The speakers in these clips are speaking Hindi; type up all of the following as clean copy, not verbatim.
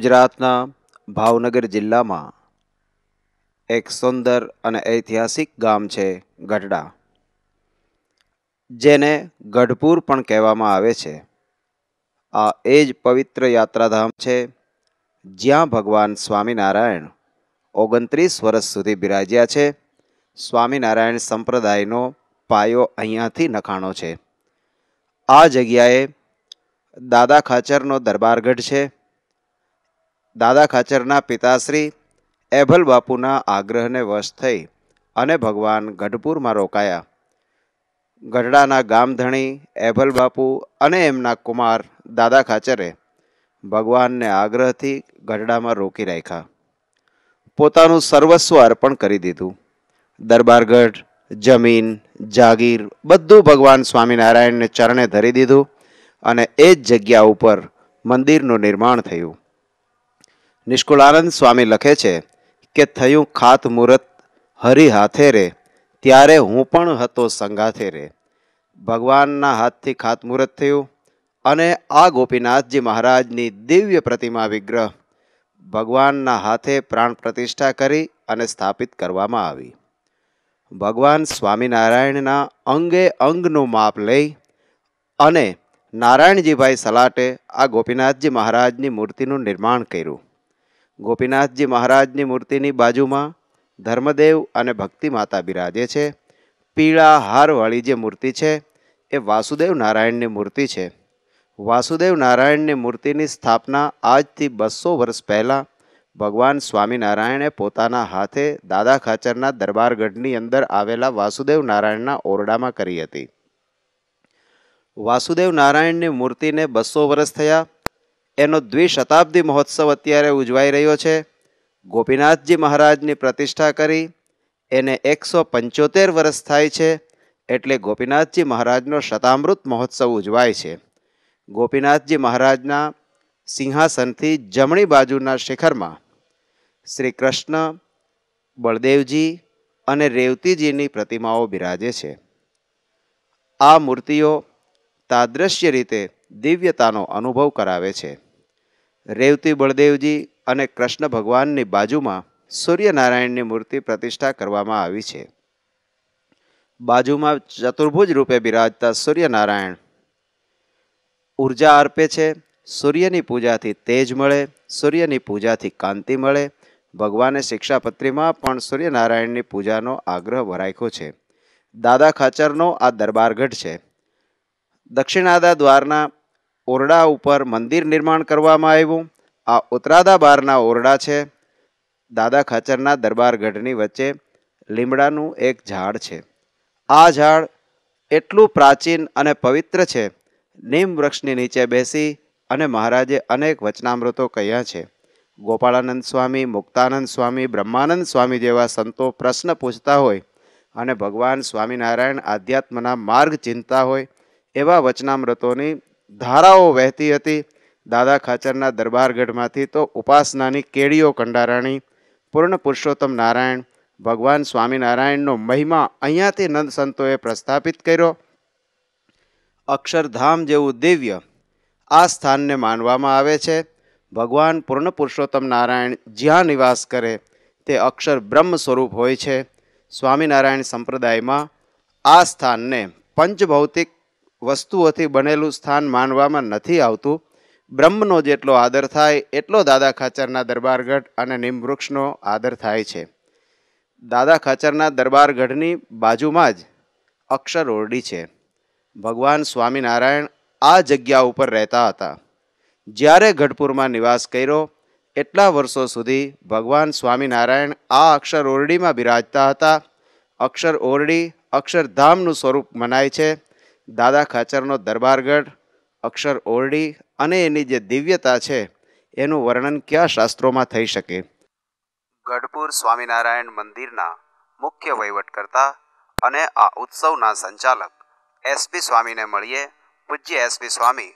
ગુજરાતના ભાવનગર જિલ્લામાં એક સુંદર અને ઐતિહાસિક ગામ છે ગઢડા, જેને ગઢપુર પણ કહેવામાં આવે છે। આ એ જ પવિત્ર યાત્રાધામ છે જ્યાં ભગવાન સ્વામિનારાયણ 29 વર્ષ સુધી બિરાજ્યા છે। સ્વામિનારાયણ સંપ્રદાયનો પાયો અહીંયાથી નખાણો છે। આ જગ્યાએ દાદા ખાચરનો દરબારગઢ છે। દાદા ખાચરના પિતાશ્રી એભલ બાપુના આગ્રહને વશ થઈ અને ભગવાન ગઢપુરમાં રોકાયા। ગઢડાના ગામધણી એભલ બાપુ અને એમના કુમાર દાદા ખાચરે ભગવાનને આગ્રહથી ગઢડામાં રોકી રાખ્યા। પોતાનું સર્વસ્વ અર્પણ કરી દીધું। દરબારગઢ, જમીન, જાગીર બધું ભગવાન સ્વામિનારાયણને ચરણે ધરી દીધું અને એ જ જગ્યા ઉપર મંદિરનું નિર્માણ થયું। निष्कुलानंद स्वामी लखे छे के थयूं खात मुहूर्त हरि हाथे रे, त्यारे हूँ पण हतो संगाथे रे। भगवानना हाथथी खात मुहूर्त थयुं अने आ गोपीनाथ जी महाराजनी दिव्य प्रतिमा विग्रह भगवानना हाथे प्राण प्रतिष्ठा करी अने स्थापित करवामां आवी। भगवान स्वामीनारायणना अंगे अंगनुं माप लई अने नारायणजी भाई सलाटे आ गोपीनाथ जी महाराजनी मूर्तिनुं निर्माण कर्युं। गोपीनाथ जी महाराज की मूर्ति की बाजू में धर्मदेव और भक्ति माता बिराजे छे। पीड़ा हार वाली जो मूर्ति है ये वासुदेव नारायण की मूर्ति है। वासुदेव नारायण की मूर्ति की स्थापना आज थी 200 वर्ष पहला भगवान स्वामीनारायणे पोताना हाथे दादा खाचरना दरबारगढ़नी अंदर आवेला वासुदेव नारायणना ओरडा में करी हती। वासुदेव नारायण की मूर्ति ने 200 वर्ष थया। एनो द्विशताब्दी महोत्सव अत्यारे उजवाई रह्यो छे। गोपीनाथ जी महाराज की प्रतिष्ठा करी एने 175 वर्ष थाय छे, एटले गोपीनाथ जी महाराजनो शतामृत महोत्सव उजवाय छे। गोपीनाथ जी महाराजना सिंहासन थी जमणी बाजुना शिखर में श्री कृष्ण, बलदेव जी अने रेवती जी नी प्रतिमाओ बिराजे छे। आ मूर्तिओ तादृश्य रीते दिव्यतानो अनुभव करावे छे। रेवती, बलदेव जी अने कृष्ण भगवान की बाजू में सूर्य नारायण की मूर्ति प्रतिष्ठा करवामां आवी छे। बाजू में चतुर्भुज रूपे बिराजता सूर्य नारायण ऊर्जा अर्पे छे। सूर्यनी पूजा थी तेज मळे, सूर्यनी पूजा थी कांति मळे। भगवाने शिक्षापत्री में पण सूर्य नारायण की पूजा आग्रह वराख्यो छे। दादा खाचरनो आ दरबारगढ़ छे। दक्षिणादा द्वारना ओरडा उपर मंदिर निर्माण करवामां आव्युं। आ उत्तरादा बारना ओरडा छे। दादा खाचरना दरबारगढ़नी वच्चे લીમડાનું एक झाड़ छे। आ झाड़ एटलुं प्राचीन अने पवित्र छे। नीम वृक्षनी नीचे बेसी अने महाराजे अनेक वचनामृतो कह्या छे। गोपालानंद स्वामी, मुक्तानंद स्वामी, ब्रह्मानंद स्वामी जेवा संतो प्रश्न पूछता होय अने भगवान स्वामीनारायण आध्यात्मना मार्ग चिंता होय एवं वचनामृतोनी धाराओ वहती हती। दादा खाचरना दरबारगढ़ में तो उपासनानी केड़ियों कंडाराणी पूर्ण पुरुषोत्तम नारायण भगवान स्वामीनारायणनो महिमा अहींयाथी नंद संतोए प्रस्थापित कर्यो। अक्षरधाम जेवुं दिव्य आ स्थान ने मानवामां आवे छे। भगवान पूर्ण पुरुषोत्तम नारायण ज्यां निवास करे ते अक्षर ब्रह्म स्वरूप होय छे। स्वामीनारायण संप्रदाय में आ स्थान ने पंचभौतिक वस्तुओथी बनेलुं स्थान मानवामां नथी आवतुं। ब्रह्मनो जेटलो आदर थाय एटलो दादा खाचरना दरबारगढ़ अने नीमवृक्षनो आदर थाय छे। दादा खाचरना दरबारगढ़नी बाजुमां ज अक्षर ओरडी छे। भगवान स्वामीनारायण आ जग्या उपर रहता हता। ज्यारे गढ़पुरमां निवास कर्यो एटला वर्षो सुधी भगवान स्वामीनारायण आ अक्षर ओरडीमां बिराजता हता। अक्षर ओरडी अक्षरधामनुं स्वरूप मनाय छे। दादा खाचरनो दरबारगढ़, अक्षर ओरडी अने एनी जे दिव्यता छे एनुं वर्णन क्या शास्त्रों में थई शके। गढ़पुर स्वामीनारायण मंदिरना मुख्य वहीवटकर्ता अने आ उत्सवना संचालक एसपी स्वामी ने मळीए। पूज्य एसपी स्वामी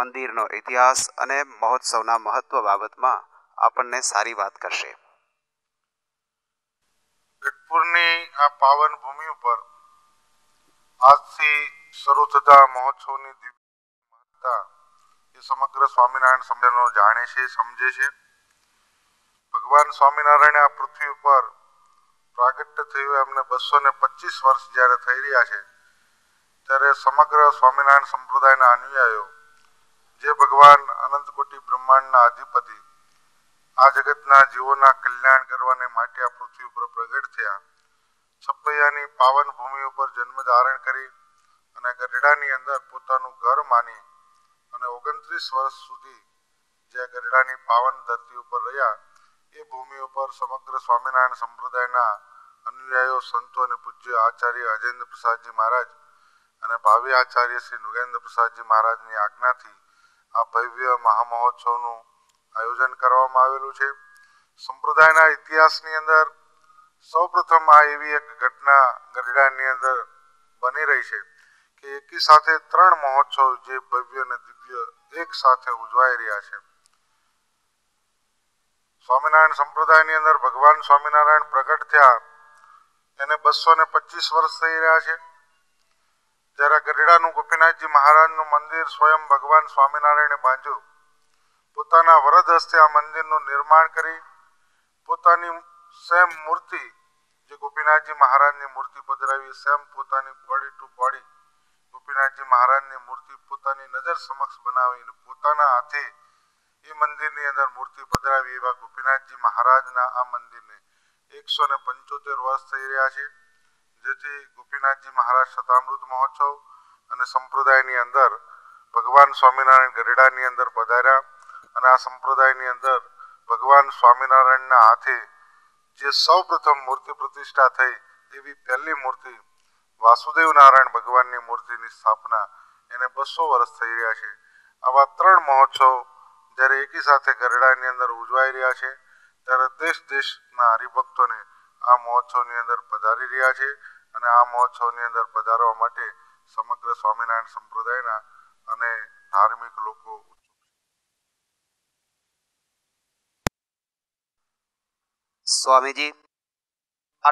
मंदिरनो इतिहास अने महोत्सवना महत्व बाबतमां आपणने सारी बात करशे। गढ़पुरनी आ पावन भूमि पर आजथी शुरू थता महोत्सवनी दिव्यता ये समग्र स्वामीनारायण संप्रदायनो जाणे छे, समझे छे। ભગવાન સ્વામિનારાયણ આ પૃથ્વી ઉપર પ્રાગટ્ય થયું એમને 225 વર્ષ જ્યારે થઈ રહ્યા છે ત્યારે સમગ્ર સ્વામિનારાયણ સંપ્રદાયના અનુયાયો જે ભગવાન અનંતકોટી બ્રહ્માંડના અધિપતિ આ જગતના જીવોના કલ્યાણ કરવાને માટે આ પૃથ્વી ઉપર પ્રગટ થયા છપ્પૈયાની પાવન ભૂમિ ઉપર જન્મ ધારણ કરી અને ગઢડાની અંદર પોતાનું ઘર માની અને 29 વર્ષ સુધી જે ગઢડાની પાવન ધરતી ઉપર રહ્યા એ ભૂમિ ઉપર સમગ્ર સ્વામિનારાયણ સંપ્રદાયના અનુયાયો સંતો અને પૂજ્ય આચાર્ય અજેન્દ્ર પ્રસાદ જી મહારાજ અને ભાવિ આચાર્ય શ્રી નૃગેન્દ્ર પ્રસાદ જી મહારાજની આજ્ઞાથી આ ભવ્ય મહામહોત્સવનું આયોજન કરવામાં આવેલું છે। સંપ્રદાયના ઇતિહાસની અંદર સૌપ્રથમ આ એવી એક ઘટના ગઢડાની અંદર બની રહી છે કે એકી સાથે 3 મહોત્સવ જે ભવ્ય અને દિવ્ય એક સાથે ઉજવાઈ રહ્યા છે। સ્વામિનારાયણ સંપ્રદાયની અંદર ભગવાન સ્વામિનારાયણ પ્રગટ થયા એને 225 વર્ષ થઈ રહ્યા છે। जरा गढ़डानु गोपीनाथ जी महाराज नु मंदिर स्वयं भगवान स्वामीनारायण बांधू पोताना वरद हस्ते आ मंदिर नु निर्माण करी पोतानी सेम मूर्ति जे गोपीनाथ जी महाराज नी मूर्ति पधरावी सेम पोतानी body to body Gopinath ji महाराज नी मूर्ति पोतानी नजर समक्ष बनावी ने पोताना हाथे ये मंदिर नी अंदर मूर्ति पधरावी एवा गोपीनाथ जी महाराज ना आ मंदिर ने 175 वर्ष थई रह्या छे। गोपीनाथ जी महाराज शतामृत महोत्सव अने संप्रदायनी अंदर भगवान स्वामीनारायण गढ़डानी अंदर पधार्या अने आ संप्रदायनी अंदर भगवान स्वामीनारायणना हाथे जे सौप्रथम मूर्ति प्रतिष्ठा थई एवी पहली मूर्ति वासुदेव नारायण भगवाननी मूर्तिनी स्थापना एने 200 वर्ष थई रह्या छे। आवा 3 महोत्सव ज्यारे एकी साथे गढ़डानी अंदर उजवाई रह्या छे त्यारे देश देशना हरिभक्तोने आ महोत्सवनी अंदर पधारी रह्या छे। आ महोत्सवनी अंदर पधारवा माटे समग्र स्वामीनारायण संप्रदायना अने धार्मिक लोको स्वामीजी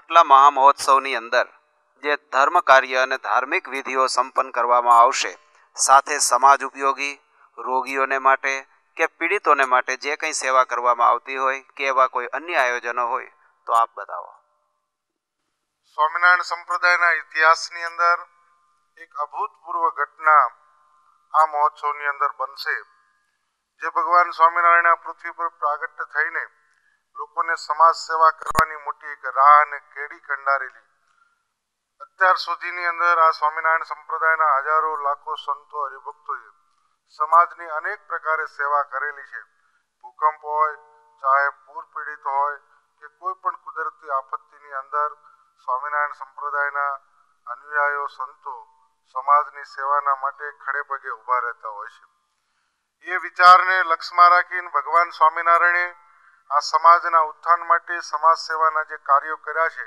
आटला महामहोत्सवनी अंदर जे धर्म कार्य अने धार्मिक विधिओ संपन्न करवामां आवशे साथे समाज उपयोगी रोगीओने माटे के पीड़ितोने माटे जे कंई सेवा करवामां आवती होय के एवा कोई अन्य आयोजनो होय तो आप बताओ। स्वामीनारायण संप्रदायना इतिहासनी अंदर एक अभूतपूर्व घटना आ महोत्सवनी अंदर बनशे जे भगवान स्वामीनारायण पृथ्वी पर प्रागट्य थईने लोकोने समाज सेवा करवानी मोटी एक राह अने केडी कंडारेली। अत्यार सुधीनी अंदर आ स्वामीनारायण संप्रदायना हजारों लाखों संतो हरिभक्तोए समाजनी अनेक प्रकारे सेवा करेली छे। भूकंप होय चाहे पूर पीड़ित होय के कोई पण कुदरती आपत्तिनी अंदर स्वामीनारायण संप्रदायना अनुयायो संतो समाजनी सेवाना माटे खड़े पगे उभा रहता होय छे। ये विचारने लक्ष्यमां राखीने भगवान स्वामीनारायणे आ समाजना उत्थान माटे समाज सेवाना जे कार्यो कर्या छे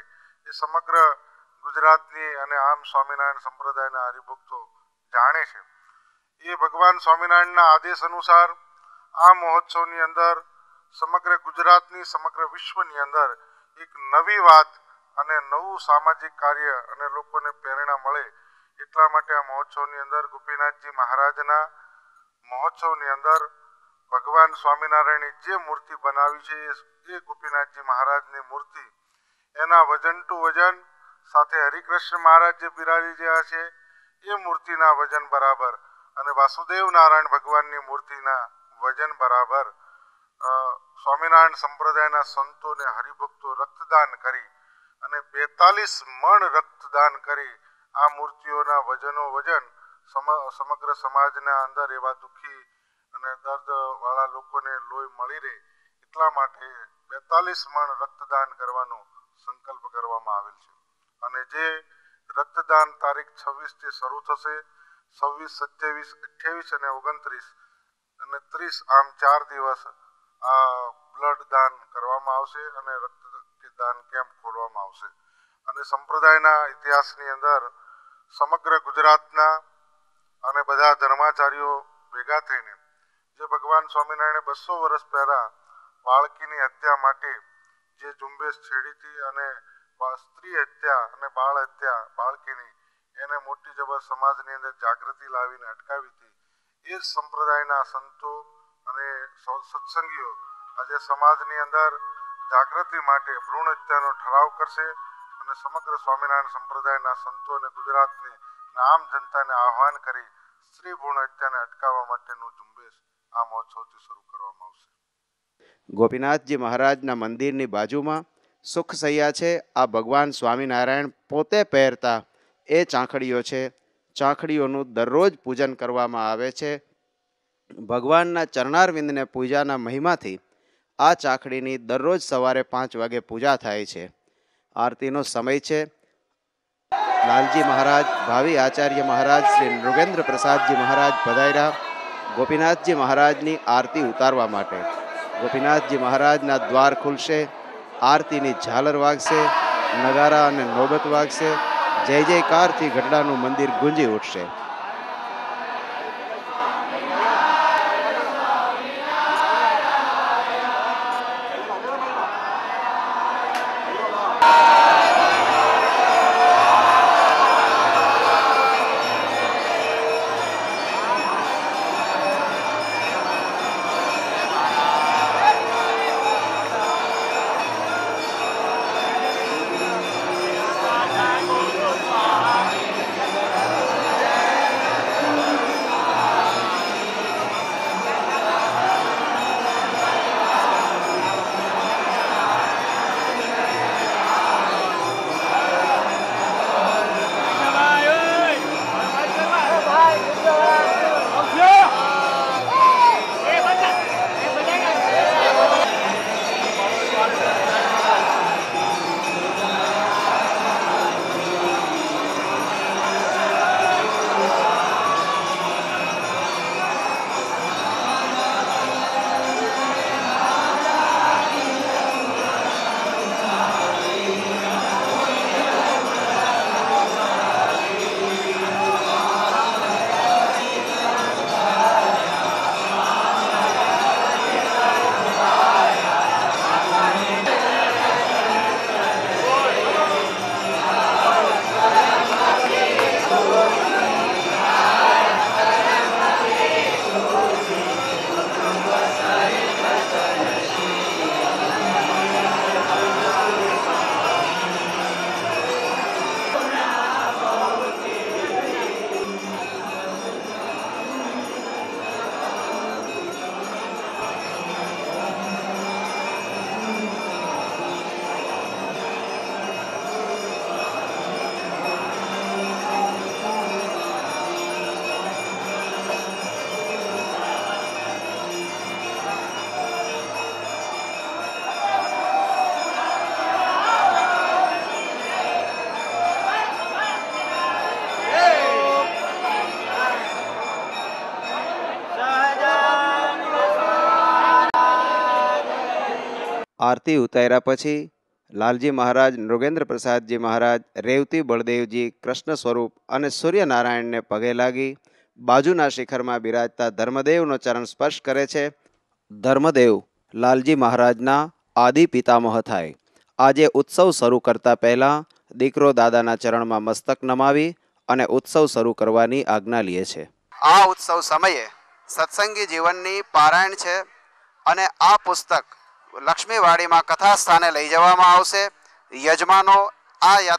ए समग्र गुजरातनी अने आम स्वामीनारायण संप्रदायना हरिभक्तो जाणे छे। ये भगवान स्वामीनारायणना आदेश अनुसार आ महोत्सवनी अंदर समग्र गुजरातनी समग्र विश्वनी अंदर एक नवी वात अने नवुं सामाजिक कार्य अने लोकोने प्रेरणा मळे एटला माटे आ महोत्सवनी अंदर गोपीनाथजी महाराजना महोत्सवनी अंदर भगवान स्वामीनारायणे जे मूर्ति बनावी छे ए गोपीनाथजी महाराजनी मूर्ति एना वजन टू वजन साथे हरिकृष्ण महाराज जे बिराजी रह्या छे ए मूर्तिना वजन बराबर अने वासुदेव नारायण भगवाननी मूर्तिना वजन बराबर स्वामीनारायण संप्रदायना संतोने हरिभक्तो रक्तदान करी अने 42 मण रक्तदान करी आ मूर्तिओना वजनो वजन समग्र समाजना अंदर एवा दुखी अने दर्दवाळा लोकोने लोय मळी रहे એટલા માટે 42 मण रक्तदान करवानो संकल्प करवामां आवेल छे। अने जे रक्तदान तारीख 26 थी शरू थशे 26 27 28 अने 29 अने 30 आम 4 दिवस आ ब्लड दान करवामां आवशे अने रक्त दान केम्प खोलवामां आवशे। अने संप्रदायना इतिहासनी अंदर समग्र गुजरातना अने बधा धर्माचार्यो भेगा थईने जे भगवान स्वामीनारायणे 200 वर्ष पहेला बाळकीनी हत्या माटे जे झुंबेश छेडी हती अने स्त्री हत्या अने बाळ हत्या बाळकीनी एने मोटी जबर समाजनी अंदर जागृति लावीने अटकावी हती। ए संप्रदायना संतो अने सत्संगीओ आज समाजनी अंदर जागृति माटे भ्रूणहत्यानो ठराव करशे अने समग्र स्वामीनारायण संप्रदायना संतोने गुजरातनी आम जनताने आह्वान करी स्त्री भ्रूणहत्याने अटकाववा माटेनो झुंबेश आ महोत्सवथी शरू करवामां आवशे। गोपीनाथ जी महाराज ना मंदिर नी बाजुमां सुख सैया है। आ भगवान स्वामीनारायण पोते पहेरता ए चांखड़ीओ है। चांखड़ीओनु दररोज पूजन करवामां आवे छे। भगवानना चरणारविंद ने पूजाना महिमा थी आ चांखड़ीनी दररोज सवारे 5 वागे पूजा थाय छे। आरतीनो समय छे। लालजी महाराज, भावी आचार्य महाराज श्री नृगेंद्र प्रसाद जी महाराज पधार्या गोपीनाथ जी महाराजनी आरती उतारवा माटे। गोपीनाथ जी महाराजना द्वार खुलशे, आरतीनी झालर वागशे, नगारा अने नोबत वागशे, जय जयकारथी गढ़डानुं मंदिर गूंजी उठशे। आरती उतार्या पछी लालजी महाराज, नृगेंद्र प्रसाद जी महाराज, रेवती बलदेव जी, कृष्ण स्वरूप अने सूर्य नारायण ने पगे लागी बाजूना शिखर में बिराजता धर्मदेवनो चरण स्पर्श करे छे। धर्मदेव लालजी महाराजना आदि पितामह थाय। आजे उत्सव शरू करता पहला दीकरो दादाना चरण में मस्तक नमावी अने उत्सव शरू करवानी आज्ञा लीए छे। आ उत्सव समये सत्संगी जीवननी पारायण छे अने आ पुस्तक लक्ष्मीवाड़ी में कथा स्थाने लई जवामां आवशे। यजमानों आ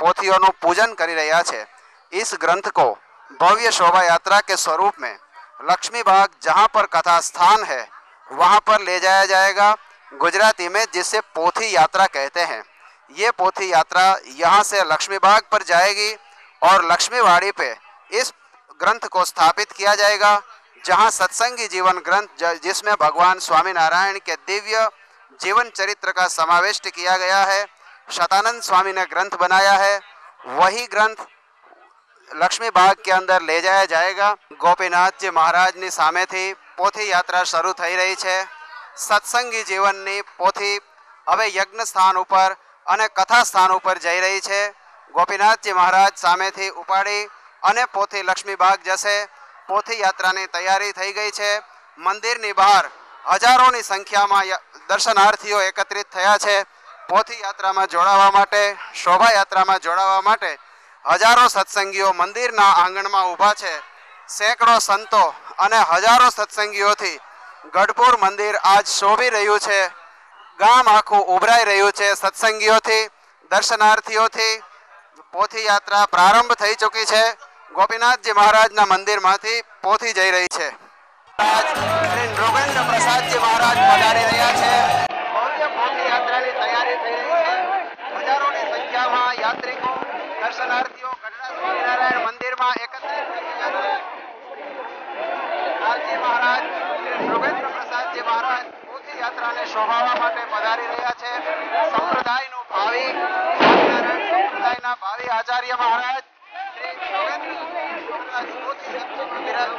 पोथीओनुं पूजन करी रह्या छे। इस ग्रंथ को भव्य शोभा यात्रा के स्वरूप में लक्ष्मी बाग जहाँ पर कथा स्थान है वहाँ पर ले जाया जाएगा, गुजराती में जिसे पोथी यात्रा कहते हैं। ये पोथी यात्रा यहाँ से लक्ष्मी बाग पर जाएगी और लक्ष्मीवाड़ी पे इस ग्रंथ को स्थापित किया जाएगा, जहाँ सत्संगी जीवन ग्रंथ जिसमें भगवान स्वामीनारायण के दिव्य जीवन चरित्र का समाविष्ट किया गया है, शतानंद स्वामी ने ग्रंथ बनाया है, वही ग्रंथ लक्ष्मी बाग के अंदर ले जाया जाएगा। गोपीनाथ जी महाराज ने सामे थी पोथी यात्रा शुरू थी रही है। सत्संगी जीवन की पोथी हवे यज्ञ स्थान पर अने कथा स्थान पर जई रही है। गोपीनाथ जी महाराज सामे थी उपाड़ी अने पोथी लक्ष्मी बाग जशे। पोथी यात्रा की तैयारी थी गई है। मंदिर की बहार हजारों की संख्या में दर्शनार्थीओ एकत्रित थया छे। पोथी यात्रा में जोड़ावा माटे, शोभा यात्रा में जोड़ावा माटे हजारों सत्संगीओ मंदिर ना आंगण में ऊभा है। सैकड़ों संतो अने हजारों सत्संगीओ थी गढ़पुर मंदिर आज शोभी रह्यु छे। ગામ આખું ઉભરાઈ રહ્યું છે સત્સંગીઓથી, દર્શનાર્થીઓથી. પોથી યાત્રા પ્રારંભ થઈ ચૂકી છે. ગોપીનાથજી મહારાજના મંદિરમાંથી પોથી જઈ રહી છે. શ્રી નૃગેન્દ્ર પ્રસાદ જી મહારાજ પધારી રહ્યા છે. ભવ્ય પોથી યાત્રાની તૈયારી થઈ રહી છે. હજારોની સંખ્યામાં યાત્રિકો, દર્શનાર્થીઓ સ્વામીનારાયણ મંદિરમાં એકત્રિત થઈ રહ્યા છે. લાલજી મહારાજ, શ્રી રોગેન્દ્ર પ્રસાદ જી મહારાજ પોથી યાત્રાને શોભાવવા માટે પધારી રહ્યા છે. સંપ્રદાયનું ભાવિ સ્વામીનારાયણ સંપ્રદાયના ભાવિ આચાર્ય મહારાજ શ્રી રોગેન્દ્ર પ્રસાદ જી પોથી યાત્રાને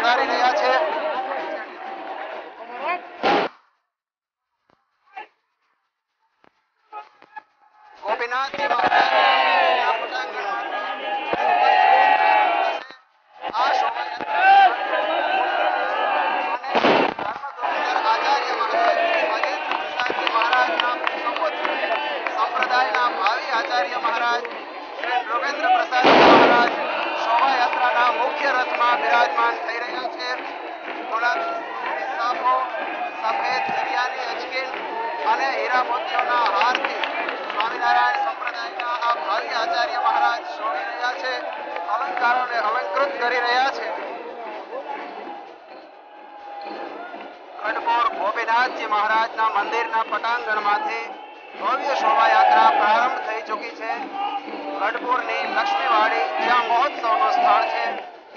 પધારી રહ્યા છે. ગોપીનાથજી મહારાજ ગઢપુર ગોપીનાથજી મહારાજના મંદિરના પટાંગણમાંથી ભવ્ય શોભાયાત્રા પ્રારંભ થઈ ચૂકી છે. ગઢપુરની લક્ષ્મીવાડી જ્યાં મહોત્સવનું સ્થળ છે,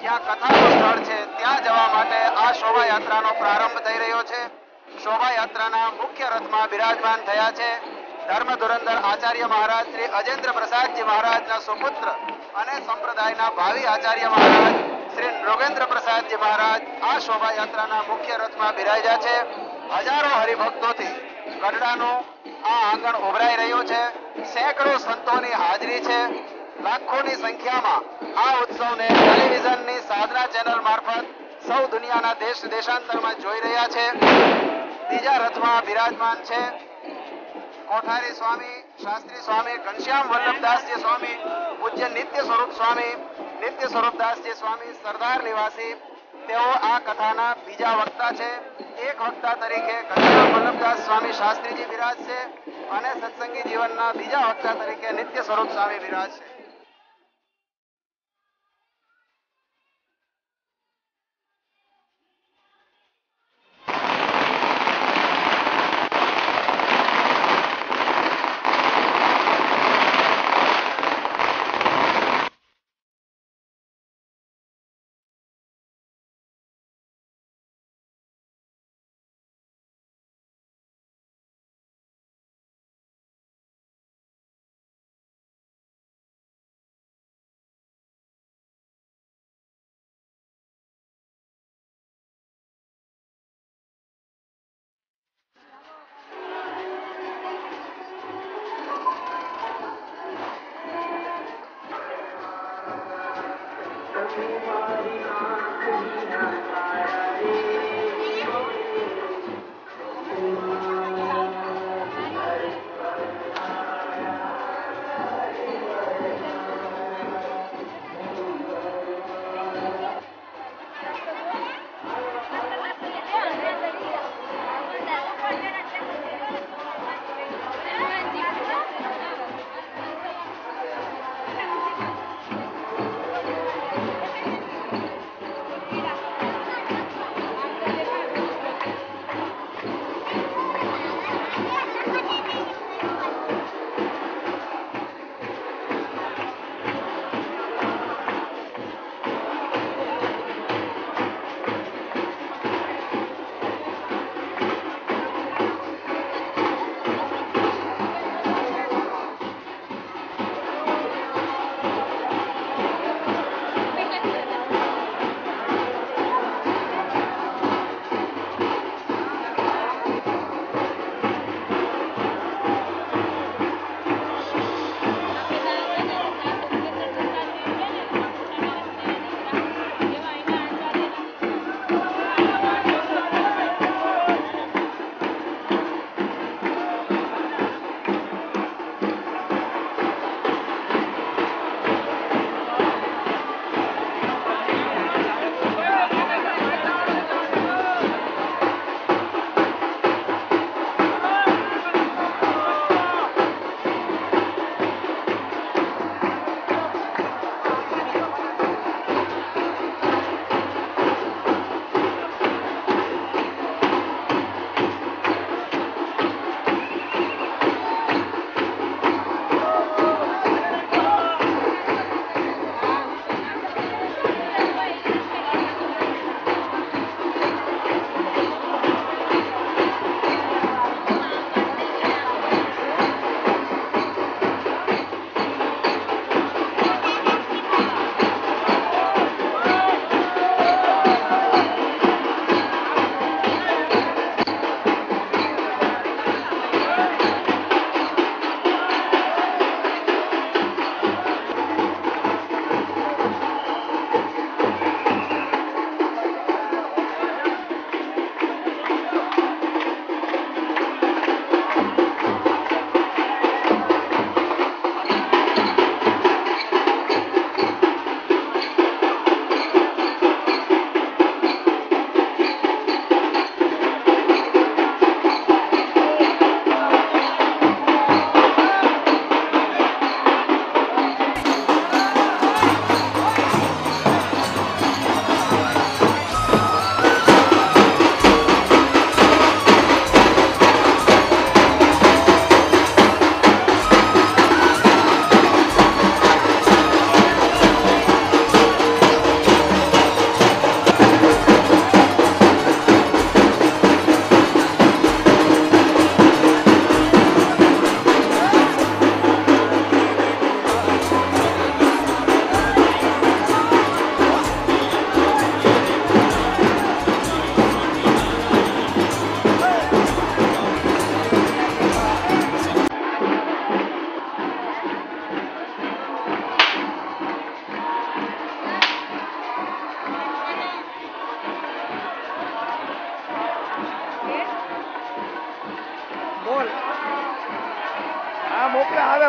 જ્યાં કથાનું સ્થળ છે, ત્યાં જવા માટે આ શોભાયાત્રાનો પ્રારંભ થઈ રહ્યો છે. શોભાયાત્રાના મુખ્ય રથમાં બિરાજમાન થયા છે ધર્મ ધુરંધર આચાર્ય મહારાજ શ્રી અજેન્દ્ર પ્રસાદજી મહારાજના સુપુત્ર અને સંપ્રદાયના ભાવિ આચાર્ય મહારાજ श्री नृगेंद्र प्रसाद जी महाराज आ शोभा यात्रा मुख्य रथ में बिराजा है. हजारों हरिभक्तों थी गढ़डानो आ आंगण उभराई रह्यो छे. सैकड़ों संतों की हाजरी है. लाखों की संख्या में आ उत्सव ने टेलिविजन की साधना चेनल मार्फत सौ दुनिया ना देश देशांतर में जोई रह्या छे. बीजा रथ में बिराजमान है कोठारी स्वामी, शास्त्री स्वामी, घनश्याम वलभदास जी स्वामी, पूज्य नित्य स्वरूप स्वामी, नित्य स्वरूपदास जी स्वामी सरदार निवासी तेओ आ कथाना बीजा वक्ता छे. एक वक्ता तरीके घनश्याम वल्लभदास स्वामी शास्त्री जी विराज छे अने सत्संगी जीवनना बीजा वक्ता तरीके नित्य स्वरूप स्वामी विराज छे.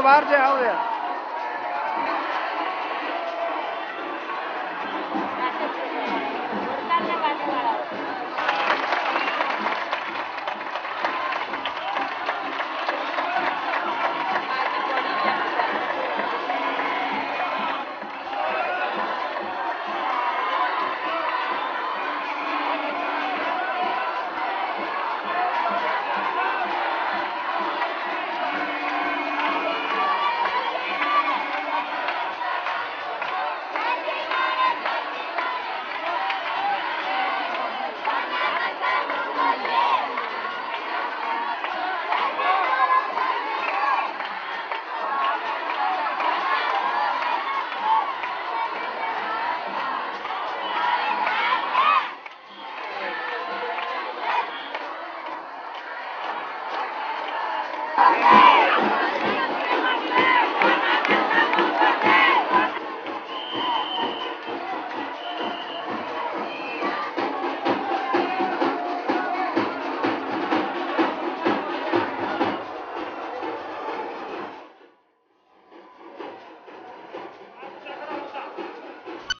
बाहर से आओ यार।